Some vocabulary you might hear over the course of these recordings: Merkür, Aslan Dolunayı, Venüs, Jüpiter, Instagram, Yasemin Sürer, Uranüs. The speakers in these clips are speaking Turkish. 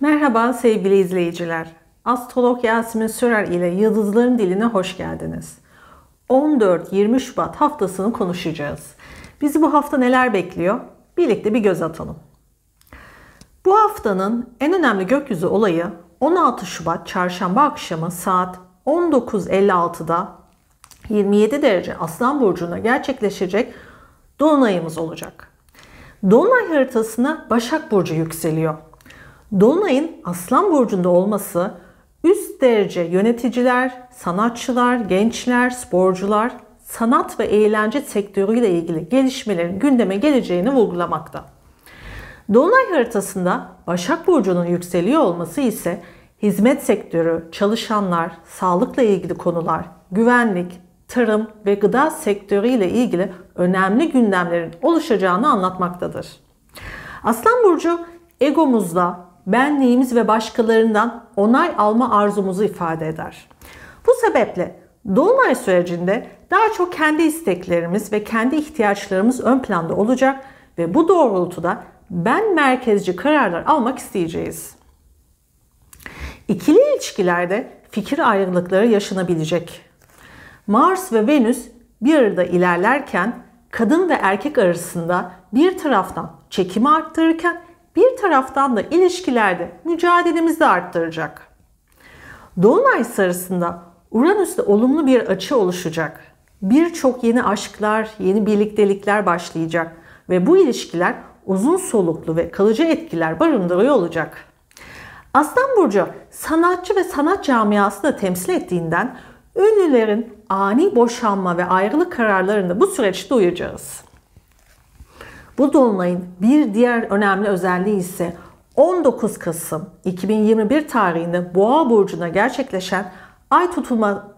Merhaba sevgili izleyiciler. Astrolog Yasemin Sürer ile Yıldızların Dili'ne hoş geldiniz. 14-20 Şubat haftasını konuşacağız. Bizi bu hafta neler bekliyor? Birlikte bir göz atalım. Bu haftanın en önemli gökyüzü olayı 16 Şubat Çarşamba akşamı saat 19:56'da 27 derece Aslan Burcu'na gerçekleşecek Dolunayımız olacak. Dolunay haritasına Başak Burcu yükseliyor. Dolunay'ın Aslan Burcu'nda olması üst derece yöneticiler, sanatçılar, gençler, sporcular, sanat ve eğlence sektörüyle ilgili gelişmelerin gündeme geleceğini vurgulamakta. Dolunay haritasında Başak Burcu'nun yükseliyor olması ise hizmet sektörü, çalışanlar, sağlıkla ilgili konular, güvenlik, tarım ve gıda sektörüyle ilgili önemli gündemlerin oluşacağını anlatmaktadır. Aslan Burcu egomuzla, benliğimiz ve başkalarından onay alma arzumuzu ifade eder. Bu sebeple dolunay sürecinde daha çok kendi isteklerimiz ve kendi ihtiyaçlarımız ön planda olacak ve bu doğrultuda ben merkezci kararlar almak isteyeceğiz. İkili ilişkilerde fikir ayrılıkları yaşanabilecek. Mars ve Venüs bir arada ilerlerken kadın ve erkek arasında bir taraftan çekimi arttırırken bir taraftan da ilişkilerde mücadelemizi arttıracak. Dolunay sırasında Uranüs'te olumlu bir açı oluşacak. Birçok yeni aşklar, yeni birliktelikler başlayacak ve bu ilişkiler uzun soluklu ve kalıcı etkiler barındırıyor olacak. Aslan Burcu sanatçı ve sanat camiasını da temsil ettiğinden ünlülerin ani boşanma ve ayrılık kararlarını bu süreçte duyacağız. Bu dolunayın bir diğer önemli özelliği ise 19 Kasım 2021 tarihinde Boğa Burcu'na gerçekleşen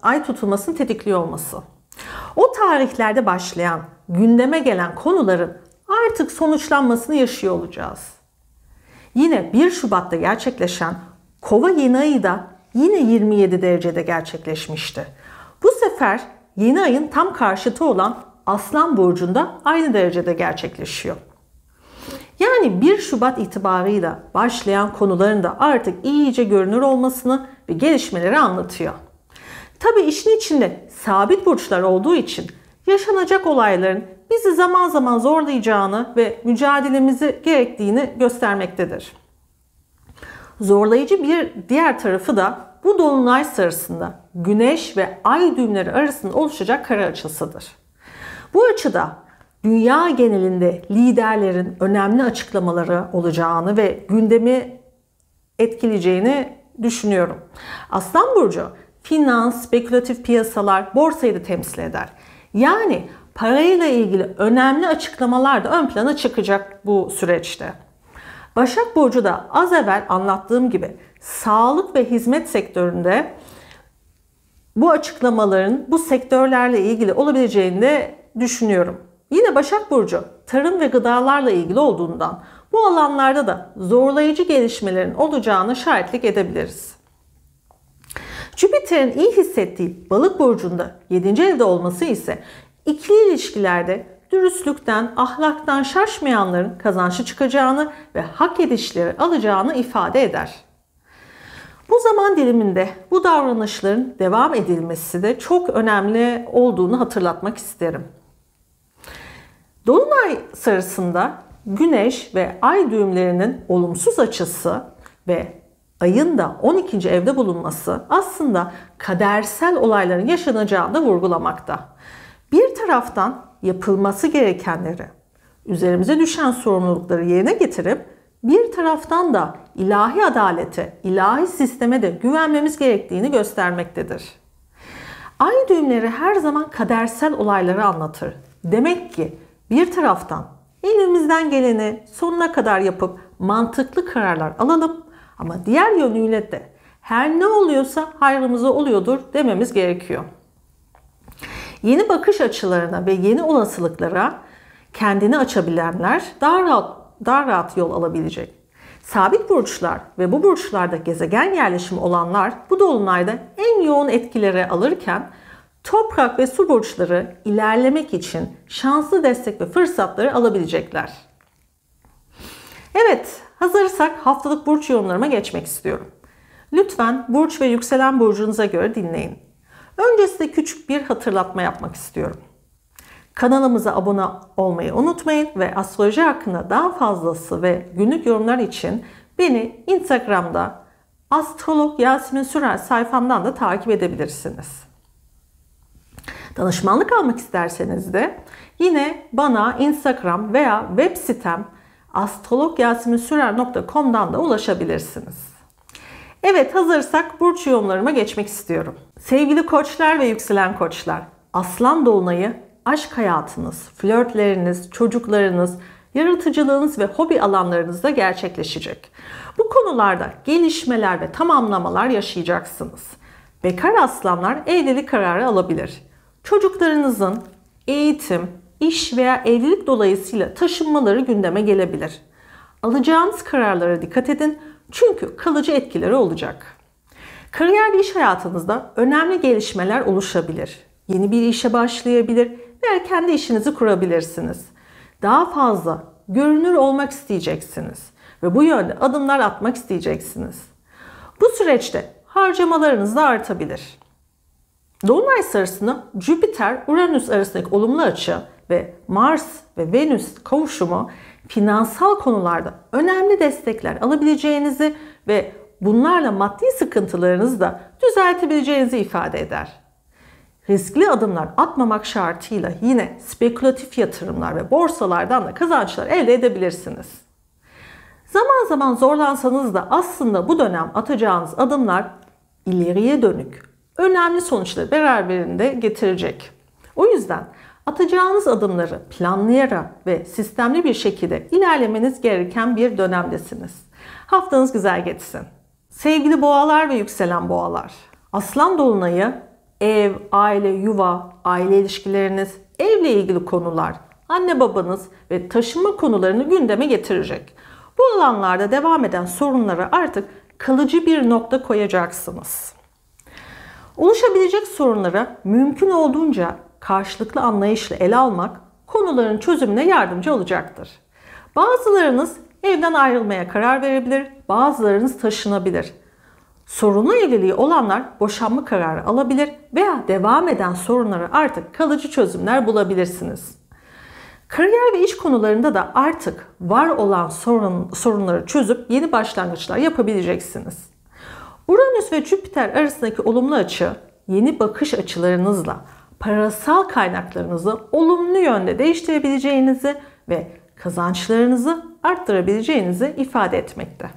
ay tutulmasını tetikliyor olması. O tarihlerde başlayan, gündeme gelen konuların artık sonuçlanmasını yaşıyor olacağız. Yine 1 Şubat'ta gerçekleşen Kova yeni ayı da yine 27 derecede gerçekleşmişti. Bu sefer yeni ayın tam karşıtı olan Aslan Burcu'nda aynı derecede gerçekleşiyor. Yani 1 Şubat itibarıyla başlayan konuların da artık iyice görünür olmasını ve gelişmeleri anlatıyor. Tabii işin içinde sabit burçlar olduğu için yaşanacak olayların bizi zaman zaman zorlayacağını ve mücadelemizi gerektiğini göstermektedir. Zorlayıcı bir diğer tarafı da bu dolunay sırasında Güneş ve Ay düğümleri arasında oluşacak kare açısıdır. Bu açıda dünya genelinde liderlerin önemli açıklamaları olacağını ve gündemi etkileyeceğini düşünüyorum. Aslan Burcu finans, spekülatif piyasalar, borsayı da temsil eder. Yani parayla ilgili önemli açıklamalar da ön plana çıkacak bu süreçte. Başak Burcu da az evvel anlattığım gibi sağlık ve hizmet sektöründe bu açıklamaların bu sektörlerle ilgili olabileceğini de düşünüyorum. Yine Başak Burcu tarım ve gıdalarla ilgili olduğundan bu alanlarda da zorlayıcı gelişmelerin olacağını şahitlik edebiliriz. Jüpiter'in iyi hissettiği Balık Burcu'nda 7. evde olması ise ikili ilişkilerde dürüstlükten, ahlaktan şaşmayanların kazançlı çıkacağını ve hak edişleri alacağını ifade eder. Bu zaman diliminde bu davranışların devam edilmesi de çok önemli olduğunu hatırlatmak isterim. Dolunay sırasında Güneş ve Ay düğümlerinin olumsuz açısı ve Ay'ın da 12. evde bulunması aslında kadersel olayların yaşanacağını da vurgulamakta. Bir taraftan yapılması gerekenleri, üzerimize düşen sorumlulukları yerine getirip bir taraftan da ilahi adalete, ilahi sisteme de güvenmemiz gerektiğini göstermektedir. Ay düğümleri her zaman kadersel olayları anlatır. Demek ki bir taraftan elimizden geleni sonuna kadar yapıp mantıklı kararlar alalım ama diğer yönüyle de her ne oluyorsa hayrımıza oluyordur dememiz gerekiyor. Yeni bakış açılarına ve yeni olasılıklara kendini açabilenler daha rahat yol alabilecek. Sabit burçlar ve bu burçlarda gezegen yerleşimi olanlar bu dolunayda en yoğun etkileri alırken toprak ve su burçları ilerlemek için şanslı destek ve fırsatları alabilecekler. Evet, Hazırsak haftalık burç yorumlarıma geçmek istiyorum. Lütfen burç ve yükselen burcunuza göre dinleyin. Öncesinde küçük bir hatırlatma yapmak istiyorum. Kanalımıza abone olmayı unutmayın ve astroloji hakkında daha fazlası ve günlük yorumlar için beni Instagram'da astrolog Yasemin Sürer sayfamdan da takip edebilirsiniz. Danışmanlık almak isterseniz de yine bana Instagram veya web sitem astrologyaseminsürer.com'dan da ulaşabilirsiniz. Evet, hazırsak burç yorumlarıma geçmek istiyorum. Sevgili koçlar ve yükselen koçlar, Aslan Dolunayı aşk hayatınız, flörtleriniz, çocuklarınız, yaratıcılığınız ve hobi alanlarınızda gerçekleşecek. Bu konularda gelişmeler ve tamamlamalar yaşayacaksınız. Bekar aslanlar evlilik kararı alabilir. Çocuklarınızın eğitim, iş veya evlilik dolayısıyla taşınmaları gündeme gelebilir. Alacağınız kararlara dikkat edin çünkü kalıcı etkileri olacak. Kariyer ve iş hayatınızda önemli gelişmeler oluşabilir. Yeni bir işe başlayabilir veya kendi işinizi kurabilirsiniz. Daha fazla görünür olmak isteyeceksiniz ve bu yönde adımlar atmak isteyeceksiniz. Bu süreçte harcamalarınız da artabilir. Dolunay sırasında Jüpiter-Uranüs arasındaki olumlu açı ve Mars ve Venüs kavuşumu finansal konularda önemli destekler alabileceğinizi ve bunlarla maddi sıkıntılarınızı da düzeltebileceğinizi ifade eder. Riskli adımlar atmamak şartıyla yine spekülatif yatırımlar ve borsalardan da kazançlar elde edebilirsiniz. Zaman zaman zorlansanız da aslında bu dönem atacağınız adımlar ileriye dönük önemli sonuçları beraberinde getirecek. O yüzden atacağınız adımları planlayarak ve sistemli bir şekilde ilerlemeniz gereken bir dönemdesiniz. Haftanız güzel geçsin. Sevgili boğalar ve yükselen boğalar, Aslan Dolunayı ev, aile, yuva, aile ilişkileriniz, evle ilgili konular, anne babanız ve taşınma konularını gündeme getirecek. Bu alanlarda devam eden sorunlara artık kalıcı bir nokta koyacaksınız. Oluşabilecek sorunlara mümkün olduğunca karşılıklı anlayışla ele almak konuların çözümüne yardımcı olacaktır. Bazılarınız evden ayrılmaya karar verebilir, bazılarınız taşınabilir. Sorunlu evliliği olanlar boşanma kararı alabilir veya devam eden sorunlara artık kalıcı çözümler bulabilirsiniz. Kariyer ve iş konularında da artık var olan sorunları çözüp yeni başlangıçlar yapabileceksiniz. Uranüs ve Jüpiter arasındaki olumlu açı yeni bakış açılarınızla parasal kaynaklarınızı olumlu yönde değiştirebileceğinizi ve kazançlarınızı arttırabileceğinizi ifade etmekte.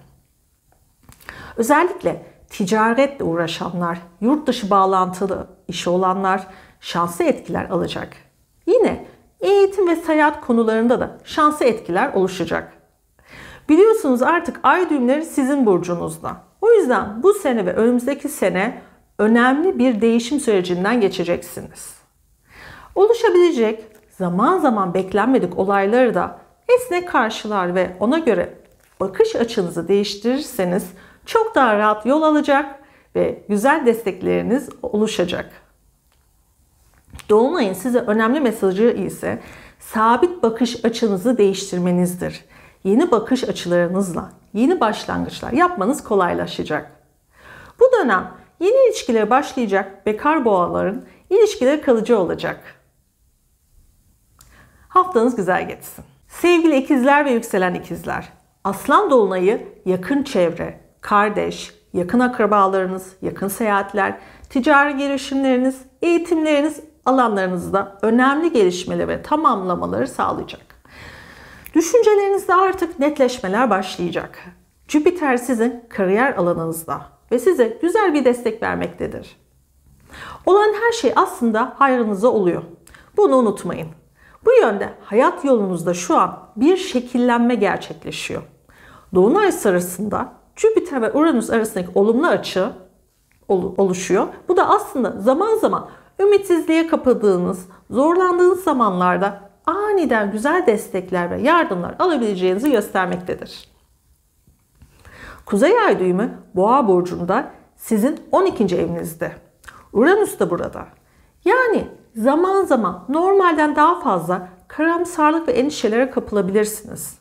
Özellikle ticaretle uğraşanlar, yurt dışı bağlantılı işi olanlar şanslı etkiler alacak. Yine eğitim ve seyahat konularında da şanslı etkiler oluşacak. Biliyorsunuz artık ay düğümleri sizin burcunuzda. O yüzden bu sene ve önümüzdeki sene önemli bir değişim sürecinden geçeceksiniz. Oluşabilecek zaman zaman beklenmedik olayları da esnek karşılar ve ona göre bakış açınızı değiştirirseniz çok daha rahat yol alacak ve güzel destekleriniz oluşacak. Dolunay'ın size önemli mesajı ise sabit bakış açınızı değiştirmenizdir. Yeni bakış açılarınızla yeni başlangıçlar yapmanız kolaylaşacak. Bu dönem yeni ilişkilere başlayacak bekar boğaların ilişkileri kalıcı olacak. Haftanız güzel geçsin. Sevgili ikizler ve yükselen ikizler, Aslan Dolunayı yakın çevre, kardeş, yakın akrabalarınız, yakın seyahatler, ticari girişimleriniz, eğitimleriniz alanlarınızda önemli gelişmeleri ve tamamlamaları sağlayacak. Düşüncelerinizde artık netleşmeler başlayacak. Jüpiter sizin kariyer alanınızda ve size güzel bir destek vermektedir. Olan her şey aslında hayrınıza oluyor. Bunu unutmayın. Bu yönde hayat yolunuzda şu an bir şekillenme gerçekleşiyor. Dolunay sırasında Jüpiter ve Uranüs arasındaki olumlu açı oluşuyor. Bu da aslında zaman zaman ümitsizliğe kapıldığınız, zorlandığınız zamanlarda aniden güzel destekler ve yardımlar alabileceğinizi göstermektedir. Kuzey ay düğümü Boğa burcunda sizin 12. evinizde. Uranüs de burada. Yani zaman zaman normalden daha fazla karamsarlık ve endişelere kapılabilirsiniz.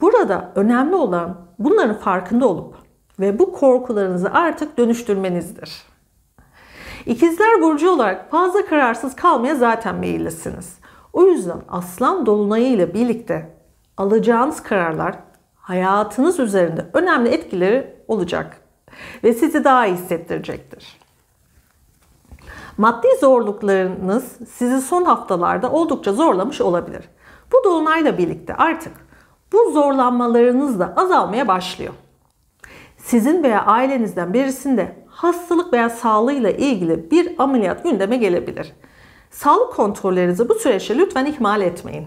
Burada önemli olan bunların farkında olup ve bu korkularınızı artık dönüştürmenizdir. İkizler burcu olarak fazla kararsız kalmaya zaten meyillisiniz. O yüzden Aslan Dolunayı ile birlikte alacağınız kararlar hayatınız üzerinde önemli etkileri olacak ve sizi daha iyi hissettirecektir. Maddi zorluklarınız sizi son haftalarda oldukça zorlamış olabilir. Bu dolunayla birlikte artık bu zorlanmalarınız da azalmaya başlıyor. Sizin veya ailenizden birisinde hastalık veya sağlığıyla ilgili bir ameliyat gündeme gelebilir. Sağlık kontrollerinizi bu süreçte lütfen ihmal etmeyin.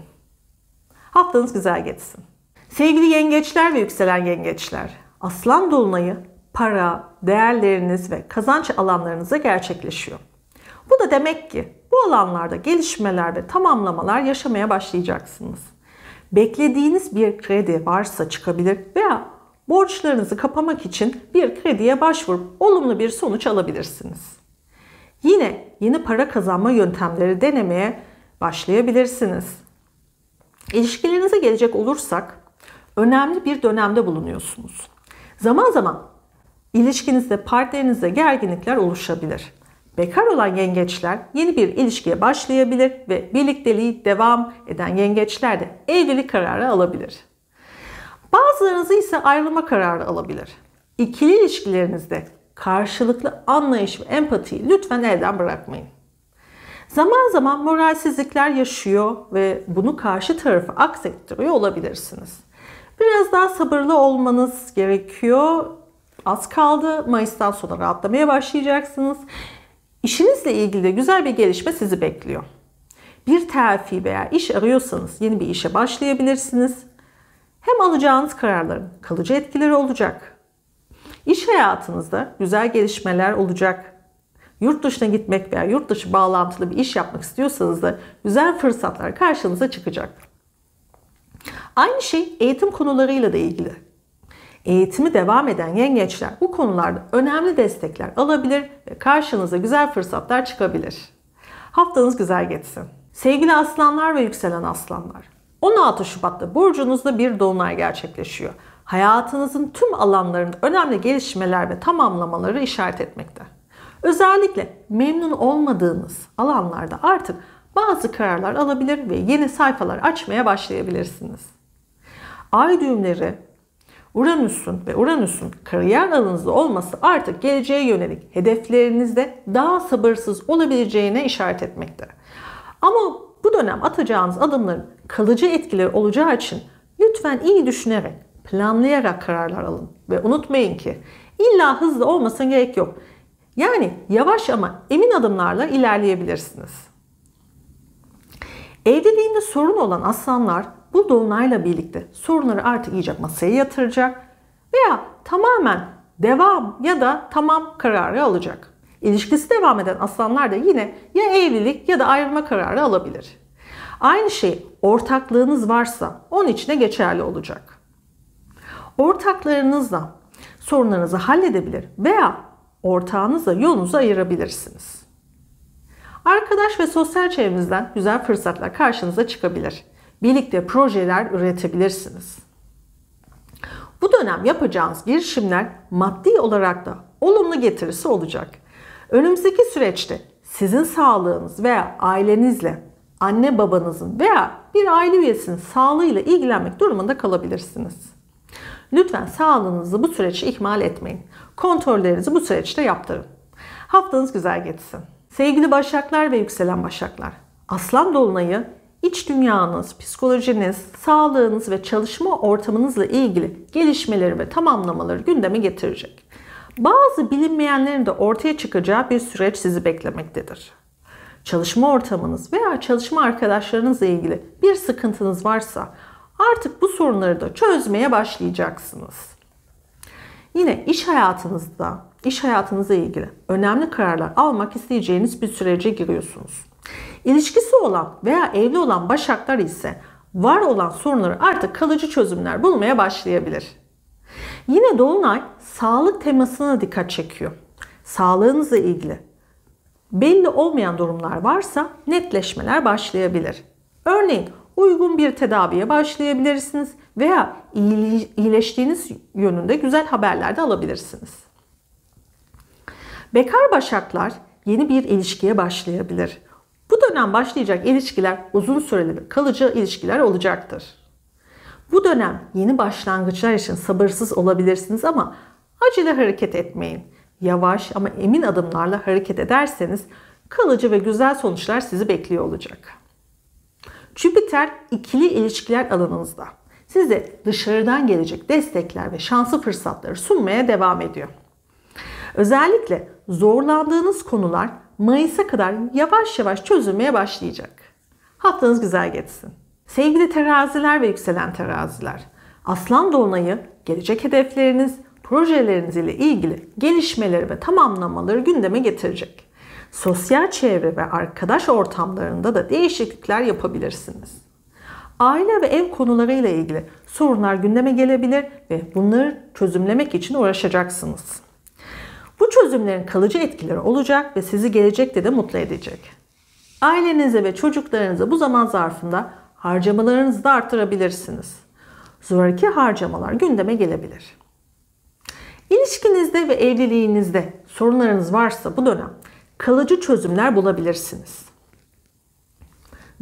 Haftanız güzel geçsin. Sevgili yengeçler ve yükselen yengeçler, Aslan Dolunayı para, değerleriniz ve kazanç alanlarınıza gerçekleşiyor. Bu da demek ki bu alanlarda gelişmeler ve tamamlamalar yaşamaya başlayacaksınız. Beklediğiniz bir kredi varsa çıkabilir veya borçlarınızı kapamak için bir krediye başvurup olumlu bir sonuç alabilirsiniz. Yine yeni para kazanma yöntemleri denemeye başlayabilirsiniz. İlişkilerinize gelecek olursak önemli bir dönemde bulunuyorsunuz. Zaman zaman ilişkinizde, partnerinizde gerginlikler oluşabilir. Bekar olan yengeçler yeni bir ilişkiye başlayabilir ve birlikteliği devam eden yengeçler de evlilik kararı alabilir. Bazılarınız ise ayrılma kararı alabilir. İkili ilişkilerinizde karşılıklı anlayış ve empatiyi lütfen elden bırakmayın. Zaman zaman moralsizlikler yaşıyor ve bunu karşı tarafa aksettiriyor olabilirsiniz. Biraz daha sabırlı olmanız gerekiyor. Az kaldı. Mayıs'tan sonra rahatlamaya başlayacaksınız. İşinizle ilgili de güzel bir gelişme sizi bekliyor. Bir terfi veya iş arıyorsanız yeni bir işe başlayabilirsiniz. Hem alacağınız kararların kalıcı etkileri olacak. İş hayatınızda güzel gelişmeler olacak. Yurt dışına gitmek veya yurt dışı bağlantılı bir iş yapmak istiyorsanız da güzel fırsatlar karşınıza çıkacak. Aynı şey eğitim konularıyla da ilgili. Eğitimi devam eden yengeçler bu konularda önemli destekler alabilir ve karşınıza güzel fırsatlar çıkabilir. Haftanız güzel geçsin. Sevgili aslanlar ve yükselen aslanlar, 16 Şubat'ta burcunuzda bir dolunay gerçekleşiyor. Hayatınızın tüm alanlarında önemli gelişmeler ve tamamlamaları işaret etmekte. Özellikle memnun olmadığınız alanlarda artık bazı kararlar alabilir ve yeni sayfalar açmaya başlayabilirsiniz. Ay düğümleri, Uranüs'ün kariyer alanınızda olması artık geleceğe yönelik hedeflerinizde daha sabırsız olabileceğine işaret etmekte. Ama bu dönem atacağınız adımların kalıcı etkileri olacağı için lütfen iyi düşünerek, planlayarak kararlar alın. Ve unutmayın ki illa hızlı olmasına gerek yok. Yani yavaş ama emin adımlarla ilerleyebilirsiniz. Evliliğinde sorun olan aslanlar bu dolunayla birlikte sorunları artık iyice masaya yatıracak veya tamamen devam ya da tamam kararı alacak. İlişkisi devam eden aslanlar da yine ya evlilik ya da ayrılma kararı alabilir. Aynı şey ortaklığınız varsa onun içine geçerli olacak. Ortaklarınızla sorunlarınızı halledebilir veya ortağınızla yolunuzu ayırabilirsiniz. Arkadaş ve sosyal çevrenizden güzel fırsatlar karşınıza çıkabilir. Birlikte projeler üretebilirsiniz. Bu dönem yapacağınız girişimler maddi olarak da olumlu getirisi olacak. Önümüzdeki süreçte sizin sağlığınız veya ailenizle, anne babanızın veya bir aile üyesinin sağlığıyla ilgilenmek durumunda kalabilirsiniz. Lütfen sağlığınızı bu süreçte ihmal etmeyin. Kontrollerinizi bu süreçte yaptırın. Haftanız güzel geçsin. Sevgili Başaklar ve yükselen Başaklar, Aslan Dolunayı İç dünyanız, psikolojiniz, sağlığınız ve çalışma ortamınızla ilgili gelişmeleri ve tamamlamaları gündeme getirecek. Bazı bilinmeyenlerin de ortaya çıkacağı bir süreç sizi beklemektedir. Çalışma ortamınız veya çalışma arkadaşlarınızla ilgili bir sıkıntınız varsa artık bu sorunları da çözmeye başlayacaksınız. Yine iş hayatınızla ilgili önemli kararlar almak isteyeceğiniz bir sürece giriyorsunuz. İlişkisi olan veya evli olan başaklar ise var olan sorunları artık kalıcı çözümler bulmaya başlayabilir. Yine dolunay sağlık temasına dikkat çekiyor. Sağlığınızla ilgili belli olmayan durumlar varsa netleşmeler başlayabilir. Örneğin uygun bir tedaviye başlayabilirsiniz veya iyileştiğiniz yönünde güzel haberler de alabilirsiniz. Bekar başaklar yeni bir ilişkiye başlayabilir. Bu dönem başlayacak ilişkiler uzun süreli kalıcı ilişkiler olacaktır. Bu dönem yeni başlangıçlar için sabırsız olabilirsiniz ama acele hareket etmeyin. Yavaş ama emin adımlarla hareket ederseniz kalıcı ve güzel sonuçlar sizi bekliyor olacak. Jüpiter ikili ilişkiler alanınızda size dışarıdan gelecek destekler ve şanslı fırsatları sunmaya devam ediyor. Özellikle zorlandığınız konular Mayıs'a kadar yavaş yavaş çözülmeye başlayacak. Haftanız güzel geçsin. Sevgili teraziler ve yükselen teraziler, Aslan Dolunayı gelecek hedefleriniz, projeleriniz ile ilgili gelişmeleri ve tamamlamaları gündeme getirecek. Sosyal çevre ve arkadaş ortamlarında da değişiklikler yapabilirsiniz. Aile ve ev konularıyla ilgili sorunlar gündeme gelebilir ve bunları çözümlemek için uğraşacaksınız. Bu çözümlerin kalıcı etkileri olacak ve sizi gelecekte de mutlu edecek. Ailenize ve çocuklarınıza bu zaman zarfında harcamalarınızı da artırabilirsiniz. Zoraki harcamalar gündeme gelebilir. İlişkinizde ve evliliğinizde sorunlarınız varsa bu dönem kalıcı çözümler bulabilirsiniz.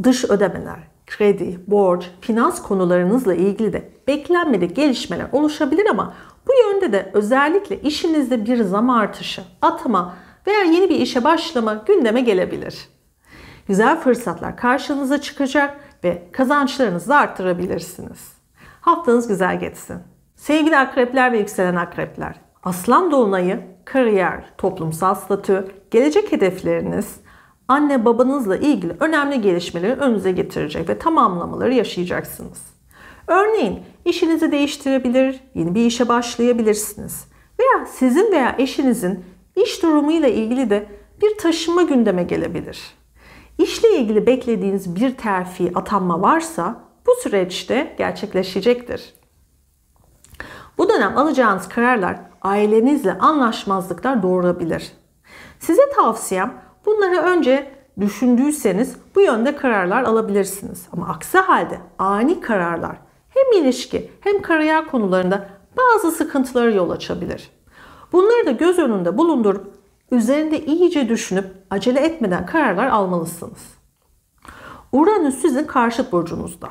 Dış ödemeler, kredi, borç, finans konularınızla ilgili de beklenmedik gelişmeler oluşabilir ama bu yönde de özellikle işinizde bir zam artışı, atama veya yeni bir işe başlama gündeme gelebilir. Güzel fırsatlar karşınıza çıkacak ve kazançlarınızı da artırabilirsiniz. Haftanız güzel geçsin. Sevgili akrepler ve yükselen akrepler, Aslan Dolunayı, kariyer, toplumsal statü, gelecek hedefleriniz, anne babanızla ilgili önemli gelişmeleri önünüze getirecek ve tamamlamaları yaşayacaksınız. Örneğin işinizi değiştirebilir, yeni bir işe başlayabilirsiniz veya sizin veya eşinizin iş durumuyla ilgili de bir taşınma gündeme gelebilir. İşle ilgili beklediğiniz bir terfi, atanma varsa bu süreçte gerçekleşecektir. Bu dönem alacağınız kararlar ailenizle anlaşmazlıklar doğurabilir. Size tavsiyem bunları önce düşündüyseniz bu yönde kararlar alabilirsiniz. Ama aksi halde ani kararlar hem ilişki hem kariyer konularında bazı sıkıntılara yol açabilir. Bunları da göz önünde bulundurup üzerinde iyice düşünüp acele etmeden kararlar almalısınız. Uranüs sizin karşıt burcunuzda.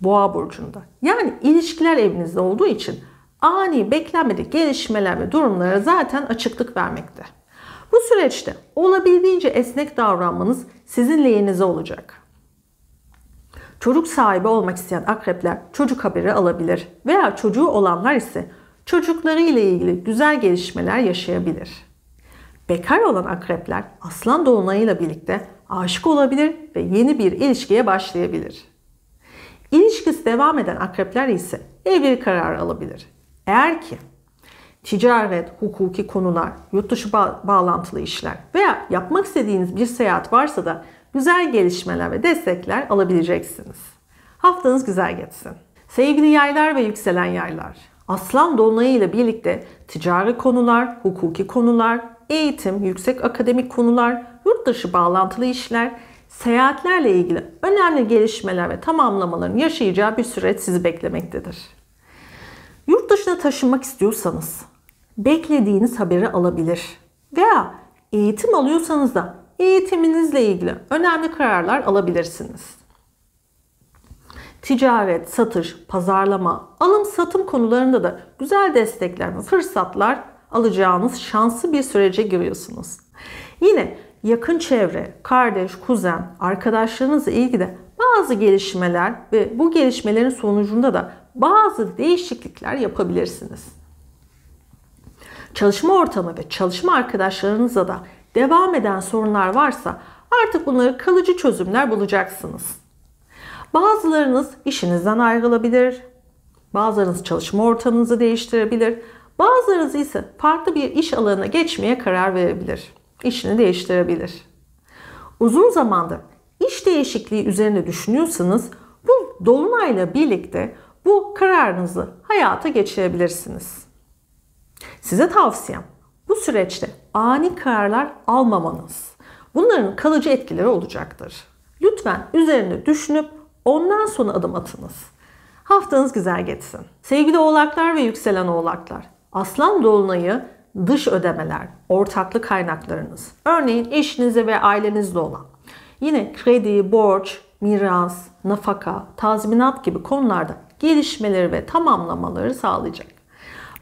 Boğa burcunda. Yani ilişkiler evinizde olduğu için ani beklenmedik gelişmeler ve durumlara zaten açıklık vermekte. Bu süreçte olabildiğince esnek davranmanız sizin lehinize olacak. Çocuk sahibi olmak isteyen akrepler çocuk haberi alabilir veya çocuğu olanlar ise çocukları ile ilgili güzel gelişmeler yaşayabilir. Bekar olan akrepler Aslan Dolunayı'yla birlikte aşık olabilir ve yeni bir ilişkiye başlayabilir. İlişkisi devam eden akrepler ise evlilik kararı alabilir. Eğer ki ticaret, hukuki konular, yurt dışı bağlantılı işler veya yapmak istediğiniz bir seyahat varsa da güzel gelişmeler ve destekler alabileceksiniz. Haftanız güzel geçsin. Sevgili yaylar ve yükselen yaylar, Aslan Dolunayı ile birlikte ticari konular, hukuki konular, eğitim, yüksek akademik konular, yurt dışı bağlantılı işler, seyahatlerle ilgili önemli gelişmeler ve tamamlamaların yaşayacağı bir süreç sizi beklemektedir. Yurt dışına taşınmak istiyorsanız beklediğiniz haberi alabilir veya eğitim alıyorsanız da eğitiminizle ilgili önemli kararlar alabilirsiniz. Ticaret, satış, pazarlama, alım-satım konularında da güzel destekler ve fırsatlar alacağınız şanslı bir sürece giriyorsunuz. Yine yakın çevre, kardeş, kuzen, arkadaşlarınızla ilgili de bazı gelişmeler ve bu gelişmelerin sonucunda da bazı değişiklikler yapabilirsiniz. Çalışma ortamı ve çalışma arkadaşlarınızla da devam eden sorunlar varsa artık bunları kalıcı çözümler bulacaksınız. Bazılarınız işinizden ayrılabilir, bazılarınız çalışma ortamınızı değiştirebilir, bazılarınız ise farklı bir iş alanına geçmeye karar verebilir, işini değiştirebilir. Uzun zamandır iş değişikliği üzerine düşünüyorsanız bu dolunayla birlikte bu kararınızı hayata geçirebilirsiniz. Size tavsiyem bu süreçte ani kararlar almamanız. Bunların kalıcı etkileri olacaktır. Lütfen üzerine düşünüp Ondan sonra adım atınız. Haftanız güzel geçsin. Sevgili oğlaklar ve yükselen oğlaklar, Aslan Dolunayı dış ödemeler, ortaklı kaynaklarınız, örneğin eşinize ve ailenizle olan, yine kredi, borç, miras, nafaka, tazminat gibi konularda gelişmeleri ve tamamlamaları sağlayacak.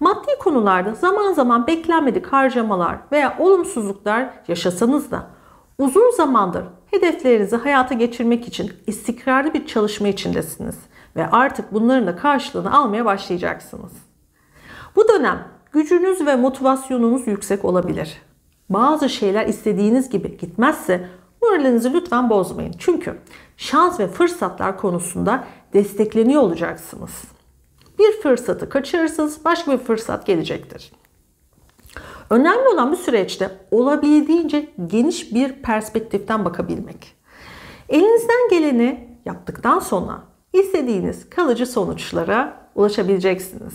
Maddi konularda zaman zaman beklenmedik harcamalar veya olumsuzluklar yaşasanız da uzun zamandır hedeflerinizi hayata geçirmek için istikrarlı bir çalışma içindesiniz ve artık bunların da karşılığını almaya başlayacaksınız. Bu dönem gücünüz ve motivasyonunuz yüksek olabilir. Bazı şeyler istediğiniz gibi gitmezse moralinizi lütfen bozmayın. Çünkü şans ve fırsatlar konusunda destekleniyor olacaksınız. Bir fırsatı kaçırırsanız başka bir fırsat gelecektir. Önemli olan bu süreçte olabildiğince geniş bir perspektiften bakabilmek. Elinizden geleni yaptıktan sonra istediğiniz kalıcı sonuçlara ulaşabileceksiniz.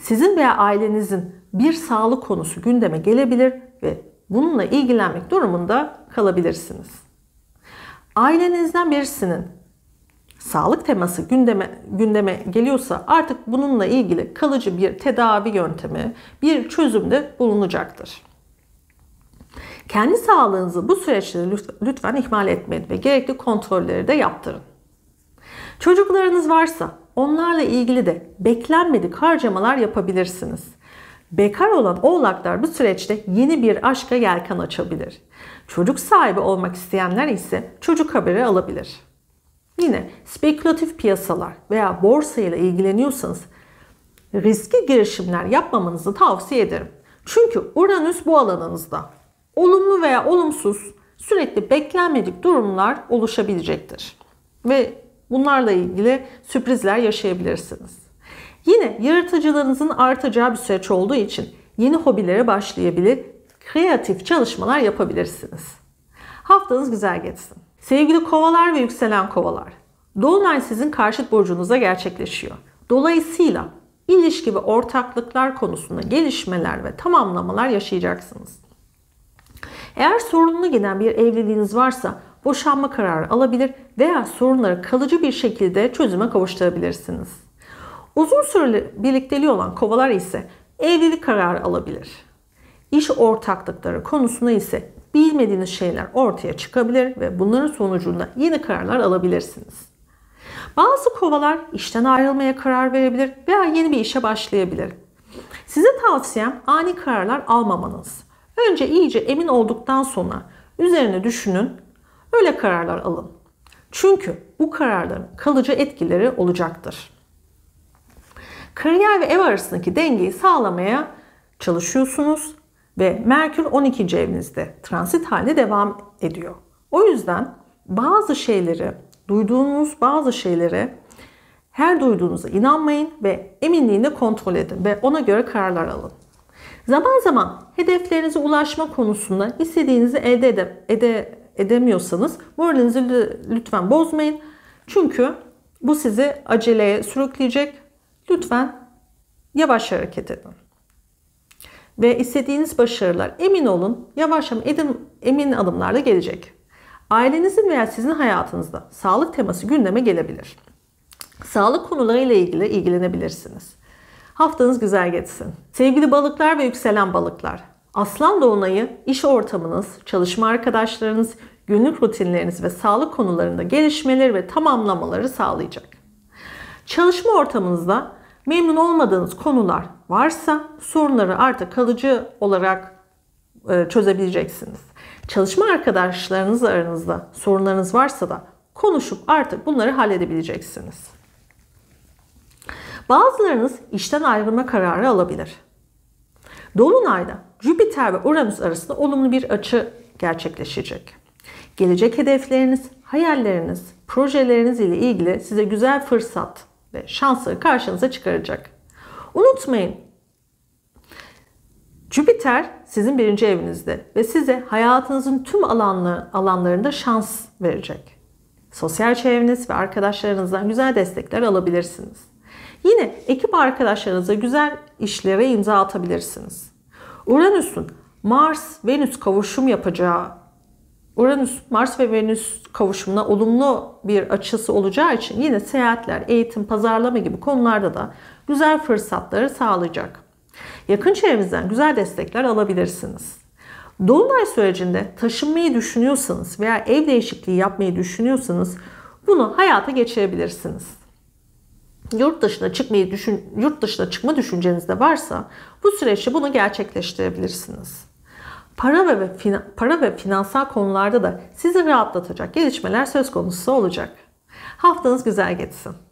Sizin veya ailenizin bir sağlık konusu gündeme gelebilir ve bununla ilgilenmek durumunda kalabilirsiniz. Ailenizden birisinin sağlık teması gündeme geliyorsa artık bununla ilgili kalıcı bir tedavi yöntemi, bir çözümde bulunacaktır. Kendi sağlığınızı bu süreçleri lütfen ihmal etmeyin ve gerekli kontrolleri de yaptırın. Çocuklarınız varsa onlarla ilgili de beklenmedik harcamalar yapabilirsiniz. Bekar olan oğlaklar bu süreçte yeni bir aşka yelken açabilir. Çocuk sahibi olmak isteyenler ise çocuk haberi alabilir. Yine spekülatif piyasalar veya borsayla ilgileniyorsanız riskli girişimler yapmamanızı tavsiye ederim. Çünkü Uranüs bu alanınızda. Olumlu veya olumsuz sürekli beklenmedik durumlar oluşabilecektir. Ve bunlarla ilgili sürprizler yaşayabilirsiniz. Yine yaratıcılığınızın artacağı bir süreç olduğu için yeni hobilere başlayabilir, kreatif çalışmalar yapabilirsiniz. Haftanız güzel geçsin. Sevgili kovalar ve yükselen kovalar, Dolunay sizin karşıt burcunuza gerçekleşiyor. Dolayısıyla ilişki ve ortaklıklar konusunda gelişmeler ve tamamlamalar yaşayacaksınız. Eğer sorunlu giden bir evliliğiniz varsa boşanma kararı alabilir veya sorunları kalıcı bir şekilde çözüme kavuşturabilirsiniz. Uzun süreli birlikteliği olan kovalar ise evlilik kararı alabilir. İş ortaklıkları konusunda ise bilmediğiniz şeyler ortaya çıkabilir ve bunların sonucunda yeni kararlar alabilirsiniz. Bazı kovalar işten ayrılmaya karar verebilir veya yeni bir işe başlayabilir. Size tavsiyem ani kararlar almamanız. Önce iyice emin olduktan sonra üzerine düşünün, öyle kararlar alın. Çünkü bu kararların kalıcı etkileri olacaktır. Kariyer ve ev arasındaki dengeyi sağlamaya çalışıyorsunuz. Ve Merkür 12. evinizde transit halinde devam ediyor. O yüzden bazı şeyleri, duyduğunuz bazı şeylere her duyduğunuza inanmayın ve eminliğini kontrol edin ve ona göre kararlar alın. Zaman zaman hedeflerinize ulaşma konusunda istediğinizi elde edemiyorsanız moralinizi lütfen bozmayın. Çünkü bu sizi aceleye sürükleyecek. Lütfen yavaş hareket edin. Ve istediğiniz başarılar emin olun yavaş ama emin adımlarla gelecek. Ailenizin veya sizin hayatınızda sağlık teması gündeme gelebilir. Sağlık konularıyla ilgili ilgilenebilirsiniz. Haftanız güzel geçsin. Sevgili balıklar ve yükselen balıklar, Aslan Dolunayı iş ortamınız, çalışma arkadaşlarınız, günlük rutinleriniz ve sağlık konularında gelişmeleri ve tamamlamaları sağlayacak. Çalışma ortamınızda memnun olmadığınız konular varsa sorunları artık kalıcı olarak çözebileceksiniz. Çalışma arkadaşlarınız aranızda sorunlarınız varsa da konuşup artık bunları halledebileceksiniz. Bazılarınız işten ayrılma kararı alabilir. Dolunay'da Jüpiter ve Uranüs arasında olumlu bir açı gerçekleşecek. Gelecek hedefleriniz, hayalleriniz, projeleriniz ile ilgili size güzel fırsat ve şansları karşınıza çıkaracak. Unutmayın, Jüpiter sizin 1. evinizde ve size hayatınızın tüm alanlarında şans verecek. Sosyal çevreniz ve arkadaşlarınızdan güzel destekler alabilirsiniz. Yine ekip arkadaşlarınıza güzel işlere imza atabilirsiniz. Uranüs'ün Mars-Venüs kavuşum yapacağı Uranüs, Mars ve Venüs kavuşumuna olumlu bir açısı olacağı için yine seyahatler, eğitim, pazarlama gibi konularda da güzel fırsatları sağlayacak. Yakın çevremizden güzel destekler alabilirsiniz. Dolunay sürecinde taşınmayı düşünüyorsanız veya ev değişikliği yapmayı düşünüyorsanız bunu hayata geçirebilirsiniz. Yurt dışına çıkma düşünceniz de varsa bu süreçte bunu gerçekleştirebilirsiniz. Para ve finansal konularda da sizi rahatlatacak gelişmeler söz konusu olacak. Haftanız güzel geçsin.